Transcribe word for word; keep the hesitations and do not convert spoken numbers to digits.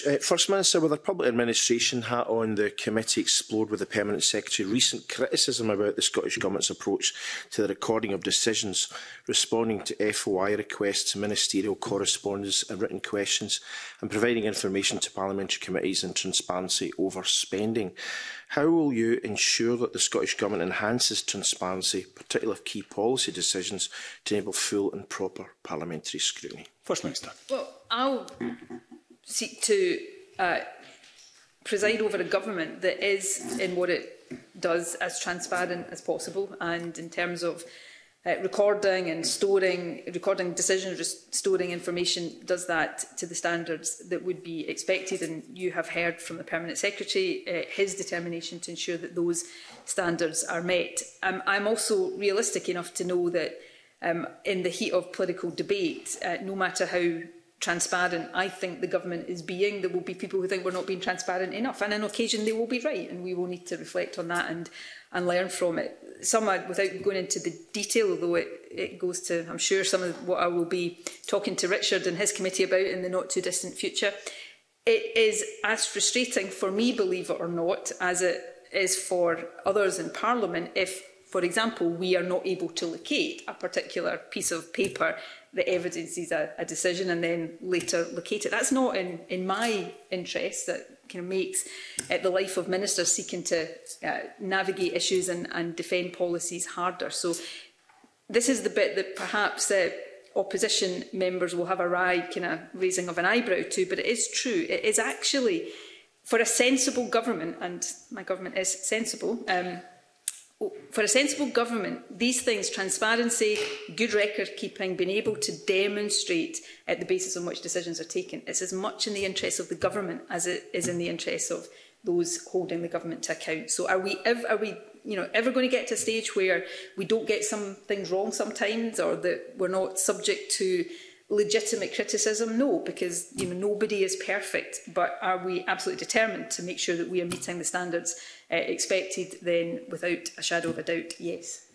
much. Uh, First Minister, with a public administration hat on, the committee explored with the Permanent Secretary recent criticism about the Scottish Government's approach to the recording of decisions, responding to F O I requests, ministerial correspondence and written questions, and providing information to parliamentary committees and transparency over spending. How will you ensure that the Scottish Government enhances transparency, particularly of key policy decisions, to enable full and proper parliamentary scrutiny? First Minister. Well, I'll seek to uh, preside over a government that is, in what it does, as transparent as possible, and in terms of uh, recording and storing, recording decisions, storing information, does that to the standards that would be expected. And you have heard from the Permanent Secretary uh, his determination to ensure that those standards are met. Um, I'm also realistic enough to know that um, in the heat of political debate, uh, no matter how transparent I think the government is being, there will be people who think we're not being transparent enough, and on occasion they will be right, and we will need to reflect on that and and learn from it. Some, without going into the detail, although it, it goes to, I'm sure, some of what I will be talking to Richard and his committee about in the not too distant future, it is as frustrating for me, believe it or not, as it is for others in Parliament if, for example, we are not able to locate a particular piece of paper that evidences a, a decision and then later locate it. That's not in, in my interest. That kind of makes uh, the life of ministers seeking to uh, navigate issues and, and defend policies harder. So this is the bit that perhaps uh, opposition members will have a wry kind of raising of an eyebrow to, but it is true. It is actually, for a sensible government, and my government is sensible, um, for a sensible government, these things, transparency, good record keeping, being able to demonstrate at the basis on which decisions are taken, it's as much in the interests of the government as it is in the interests of those holding the government to account. So are we, are we you know, ever going to get to a stage where we don't get some things wrong sometimes, or that we're not subject to legitimate criticism? No, because you know nobody is perfect. But are we absolutely determined to make sure that we are meeting the standards uh, expected? Then, without a shadow of a doubt, yes.